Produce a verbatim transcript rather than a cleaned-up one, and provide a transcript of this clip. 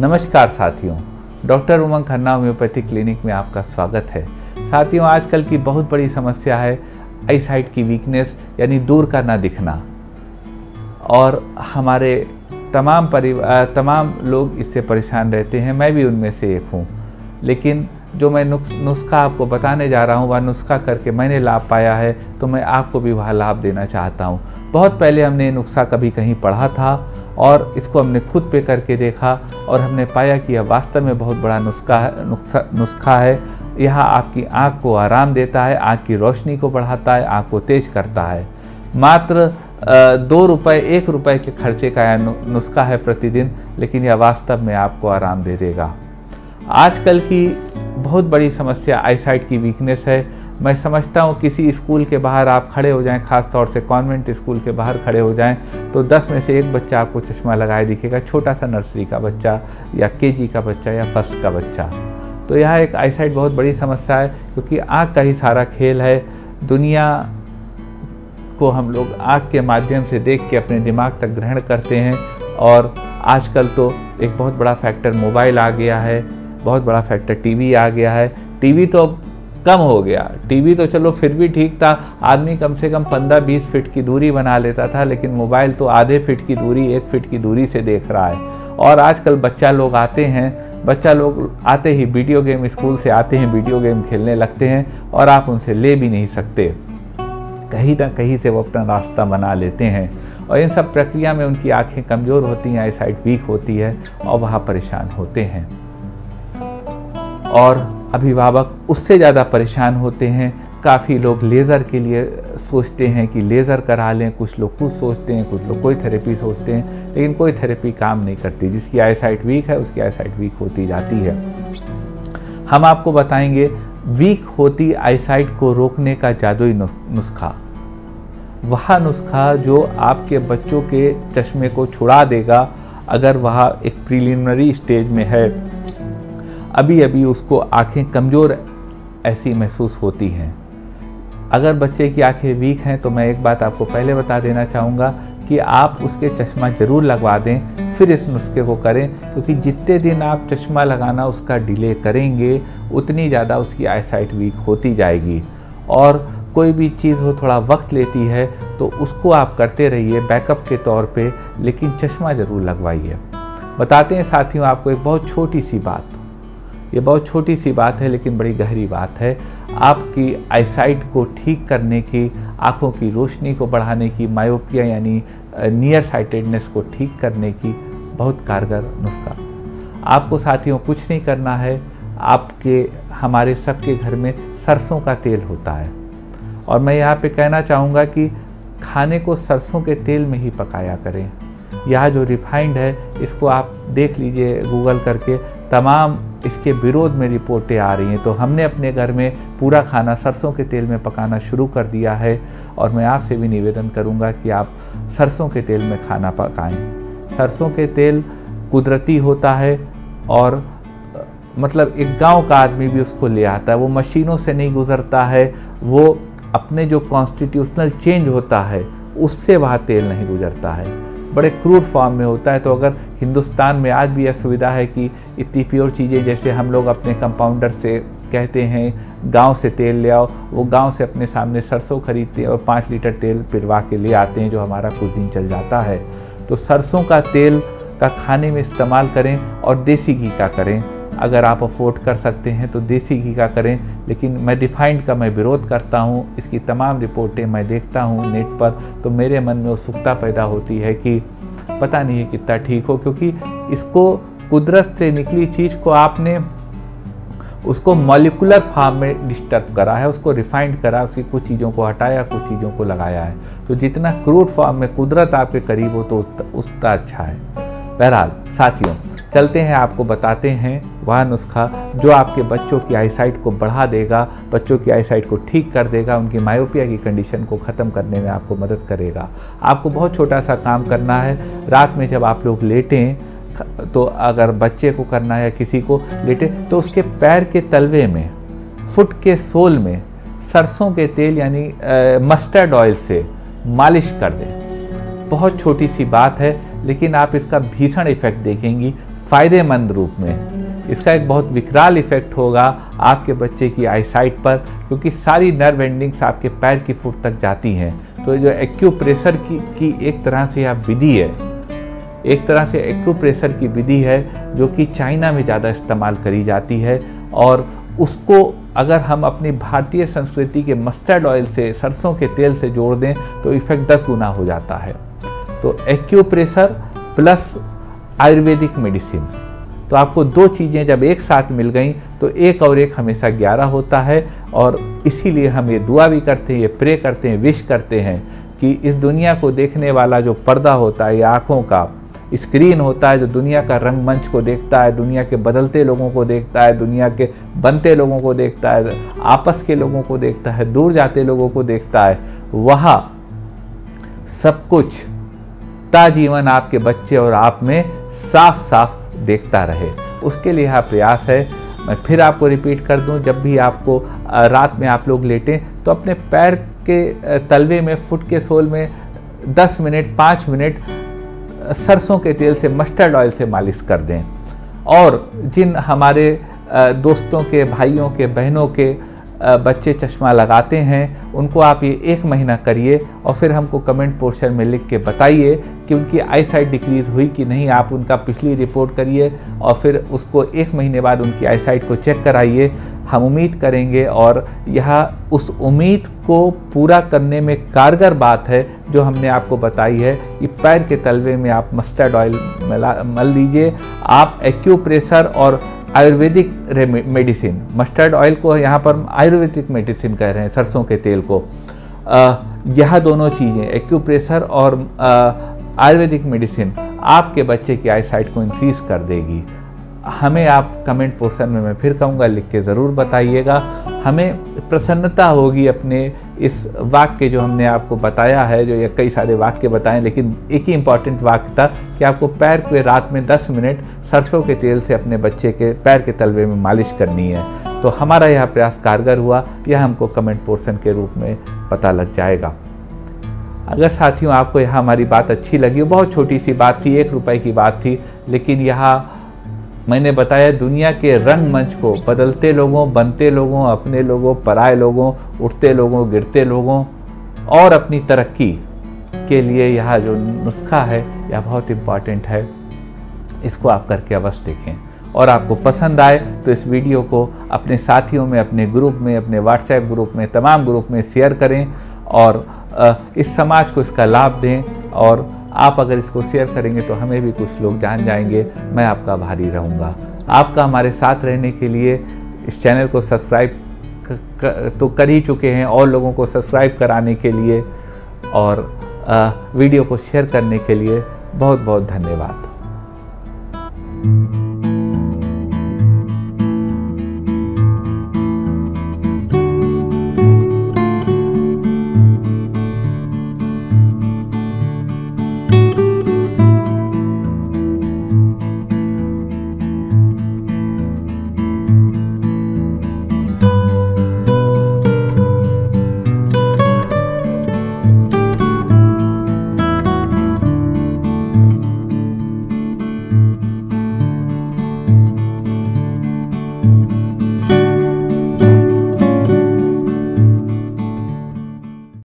नमस्कार साथियों, doctor Umang Khanna homeopathic clinic में आपका स्वागत है। साथियों, आजकल की बहुत बड़ी समस्या है आई साइट की वीकनेस यानी दूर का ना दिखना, और हमारे तमाम परिवार तमाम लोग इससे परेशान रहते हैं। मैं भी उनमें से एक हूँ, लेकिन जो मैं नुस्ख नुस्खा आपको बताने जा रहा हूँ वह नुस्खा करके मैंने लाभ पाया है, तो मैं आपको भी वह लाभ देना चाहता हूँ। बहुत पहले हमने नुस्खा कभी कहीं पढ़ा था और इसको हमने खुद पे करके देखा और हमने पाया कि यह वास्तव में बहुत बड़ा नुस्खा नुस्खा है। यह आपकी आँख को आराम देता है, आँख की रोशनी को बढ़ाता है, आँख को तेज करता है। मात्र दो रुपये एक रुपये के खर्चे का यह नुस्खा है प्रतिदिन, लेकिन यह वास्तव में आपको आराम दे देगा। आजकल की बहुत बड़ी समस्या आईसाइट की वीकनेस है। मैं समझता हूँ किसी स्कूल के बाहर आप खड़े हो जाएं, खास तौर से कॉन्वेंट स्कूल के बाहर खड़े हो जाएं, तो दस में से एक बच्चा आपको चश्मा लगाए दिखेगा, छोटा सा नर्सरी का बच्चा या केजी का बच्चा या फर्स्ट का बच्चा। तो यह एक आईसाइट बहुत बड़ी समस्या है, क्योंकि आँख का ही सारा खेल है। दुनिया को हम लोग आँख के माध्यम से देख के अपने दिमाग तक ग्रहण करते हैं, और आजकल तो एक बहुत बड़ा फैक्टर मोबाइल आ गया है, बहुत बड़ा फैक्टर टीवी आ गया है। टीवी तो अब कम हो गया, टीवी तो चलो फिर भी ठीक था, आदमी कम से कम पंद्रह बीस फीट की दूरी बना लेता था, लेकिन मोबाइल तो आधे फीट की दूरी एक फीट की दूरी से देख रहा है। और आजकल बच्चा लोग आते हैं बच्चा लोग आते ही वीडियो गेम, स्कूल से आते हैं वीडियो गेम खेलने लगते हैं, और आप उनसे ले भी नहीं सकते, कहीं ना कहीं से वो अपना रास्ता बना लेते हैं। और इन सब प्रक्रिया में उनकी आँखें कमज़ोर होती हैं, आई साइट वीक होती है और वहाँ परेशान होते हैं। और अभिभावक उससे ज़्यादा परेशान होते हैं। काफ़ी लोग लेज़र के लिए सोचते हैं कि लेज़र करा लें, कुछ लोग कुछ सोचते हैं, कुछ लोग कोई थेरेपी सोचते हैं, लेकिन कोई थेरेपी काम नहीं करती। जिसकी आई साइट वीक है उसकी आई साइट वीक होती जाती है। हम आपको बताएंगे वीक होती आई साइट को रोकने का जादुई नुस्खा, वह नुस्खा जो आपके बच्चों के चश्मे को छुड़ा देगा अगर वह एक प्रीलिमिनरी स्टेज में है। अभी अभी उसको आँखें कमज़ोर ऐसी महसूस होती हैं। अगर बच्चे की आँखें वीक हैं तो मैं एक बात आपको पहले बता देना चाहूँगा कि आप उसके चश्मा ज़रूर लगवा दें, फिर इस नुस्खे को करें, क्योंकि जितने दिन आप चश्मा लगाना उसका डिले करेंगे उतनी ज़्यादा उसकी आई साइट वीक होती जाएगी। और कोई भी चीज़ हो थोड़ा वक्त लेती है, तो उसको आप करते रहिए बैकअप के तौर पर, लेकिन चश्मा ज़रूर लगवाइए। बताते हैं साथियों आपको एक बहुत छोटी सी बात, ये बहुत छोटी सी बात है लेकिन बड़ी गहरी बात है। आपकी आईसाइट को ठीक करने की, आँखों की रोशनी को बढ़ाने की, मायोपिया यानी नियर साइटेडनेस को ठीक करने की बहुत कारगर नुस्खा। आपको साथियों कुछ नहीं करना है। आपके हमारे सबके घर में सरसों का तेल होता है, और मैं यहाँ पे कहना चाहूँगा कि खाने को सरसों के तेल में ही पकाया करें। यह जो रिफाइंड है इसको आप देख लीजिए गूगल करके, तमाम इसके विरोध में रिपोर्टें आ रही हैं। तो हमने अपने घर में पूरा खाना सरसों के तेल में पकाना शुरू कर दिया है, और मैं आपसे भी निवेदन करूंगा कि आप सरसों के तेल में खाना पकाएं। सरसों के तेल कुदरती होता है, और मतलब एक गांव का आदमी भी उसको ले आता है। वो मशीनों से नहीं गुजरता है, वो अपने जो कॉन्स्टिट्यूशनल चेंज होता है उससे वह तेल नहीं गुजरता है, बड़े क्रूड फॉर्म में होता है। तो अगर हिंदुस्तान में आज भी यह सुविधा है कि इतनी प्योर चीज़ें, जैसे हम लोग अपने कंपाउंडर से कहते हैं गांव से तेल ले आओ, वो गांव से अपने सामने सरसों खरीदते हैं और पाँच लीटर तेल पिलवा के ले आते हैं, जो हमारा कुछ दिन चल जाता है। तो सरसों का तेल का खाने में इस्तेमाल करें, और देसी घी का करें। अगर आप अफोर्ड कर सकते हैं तो देसी घी का करें, लेकिन मैं रिफाइंड का मैं विरोध करता हूँ। इसकी तमाम रिपोर्टें मैं देखता हूँ नेट पर, तो मेरे मन में उत्सुकता पैदा होती है कि पता नहीं है कितना ठीक हो, क्योंकि इसको कुदरत से निकली चीज़ को आपने उसको मॉलिकुलर फॉर्म में डिस्टर्ब करा है, उसको रिफाइंड करा, उसकी कुछ चीज़ों को हटाया, कुछ चीज़ों को लगाया है। तो जितना क्रूड फॉर्म में कुदरत आपके करीब हो तो उतना अच्छा है। बहरहाल साथियों, चलते हैं आपको बताते हैं वह नुस्खा जो आपके बच्चों की आईसाइट को बढ़ा देगा, बच्चों की आईसाइट को ठीक कर देगा, उनकी मायोपिया की कंडीशन को ख़त्म करने में आपको मदद करेगा। आपको बहुत छोटा सा काम करना है। रात में जब आप लोग लेटें, तो अगर बच्चे को करना है, किसी को लेटें, तो उसके पैर के तलवे में, फुट के सोल में सरसों के तेल यानी मस्टर्ड ऑयल से मालिश कर दें। बहुत छोटी सी बात है, लेकिन आप इसका भीषण इफेक्ट देखेंगी। फ़ायदेमंद रूप में। इसका एक बहुत विकराल इफ़ेक्ट होगा आपके बच्चे की आईसाइट पर, क्योंकि सारी नर्व एंडिंग्स आपके पैर की फुट तक जाती हैं। तो जो एक्यूप्रेशर की, की एक तरह से यह विधि है, एक तरह से एक्यूप्रेशर की विधि है जो कि चाइना में ज़्यादा इस्तेमाल करी जाती है, और उसको अगर हम अपनी भारतीय संस्कृति के मस्टर्ड ऑयल से, सरसों के तेल से जोड़ दें तो इफ़ेक्ट दस गुना हो जाता है। तो एक्यूप्रेशर प्लस आयुर्वेदिक मेडिसिन, तो आपको दो चीज़ें जब एक साथ मिल गई तो एक और एक हमेशा ग्यारह होता है। और इसीलिए हम ये दुआ भी करते हैं, ये प्रे करते हैं, विश करते हैं कि इस दुनिया को देखने वाला जो पर्दा होता है, ये आँखों का स्क्रीन होता है जो दुनिया का रंगमंच को देखता है, दुनिया के बदलते लोगों को देखता है, दुनिया के बनते लोगों को देखता है, आपस के लोगों को देखता है, दूर जाते लोगों को देखता है, वहाँ सब कुछ ताजीवन आपके बच्चे और आप में साफ साफ देखता रहे, उसके लिए यह प्रयास है। मैं फिर आपको रिपीट कर दूं, जब भी आपको रात में आप लोग लेटें तो अपने पैर के तलवे में, फुट के सोल में दस मिनट पाँच मिनट सरसों के तेल से, मस्टर्ड ऑयल से मालिश कर दें। और जिन हमारे दोस्तों के, भाइयों के, बहनों के बच्चे चश्मा लगाते हैं, उनको आप ये एक महीना करिए और फिर हमको कमेंट पोर्शन में लिख के बताइए कि उनकी आई साइट डिक्रीज़ हुई कि नहीं। आप उनका पिछली रिपोर्ट करिए और फिर उसको एक महीने बाद उनकी आई साइट को चेक कराइए। हम उम्मीद करेंगे, और यह उस उम्मीद को पूरा करने में कारगर बात है जो हमने आपको बताई है कि पैर के तलवे में आप मस्टर्ड ऑयल मल लीजिए, आप एक्यूप्रेशर और आयुर्वेदिक मेडिसिन, मस्टर्ड ऑयल को यहाँ पर आयुर्वेदिक मेडिसिन कह रहे हैं, सरसों के तेल को, यह दोनों चीज़ें एक्यूप्रेशर और आयुर्वेदिक मेडिसिन आपके बच्चे की आईसाइट को इंक्रीज़ कर देगी। हमें आप कमेंट पोर्शन में, मैं फिर कहूँगा, लिख के ज़रूर बताइएगा। हमें प्रसन्नता होगी अपने इस वाक्य जो हमने आपको बताया है, जो ये कई सारे वाक्य बताएं लेकिन एक ही इम्पॉर्टेंट वाक्य था कि आपको पैर पे रात में दस मिनट सरसों के तेल से अपने बच्चे के पैर के तलवे में मालिश करनी है। तो हमारा यह प्रयास कारगर हुआ, यह हमको कमेंट पोर्शन के रूप में पता लग जाएगा। अगर साथियों आपको यह हमारी बात अच्छी लगी, बहुत छोटी सी बात थी, एक रुपये की बात थी, लेकिन यह मैंने बताया दुनिया के रंगमंच को, बदलते लोगों, बनते लोगों, अपने लोगों, पराए लोगों, उठते लोगों, गिरते लोगों और अपनी तरक्की के लिए यह जो नुस्खा है यह बहुत इम्पॉर्टेंट है। इसको आप करके अवश्य देखें, और आपको पसंद आए तो इस वीडियो को अपने साथियों में, अपने ग्रुप में, अपने व्हाट्सएप ग्रुप में, तमाम ग्रुप में शेयर करें और इस समाज को इसका लाभ दें। और आप अगर इसको शेयर करेंगे तो हमें भी कुछ लोग जान जाएंगे। मैं आपका आभारी रहूँगा। आपका हमारे साथ रहने के लिए इस चैनल को सब्सक्राइब तो कर ही चुके हैं, और लोगों को सब्सक्राइब कराने के लिए और वीडियो को शेयर करने के लिए बहुत बहुत धन्यवाद।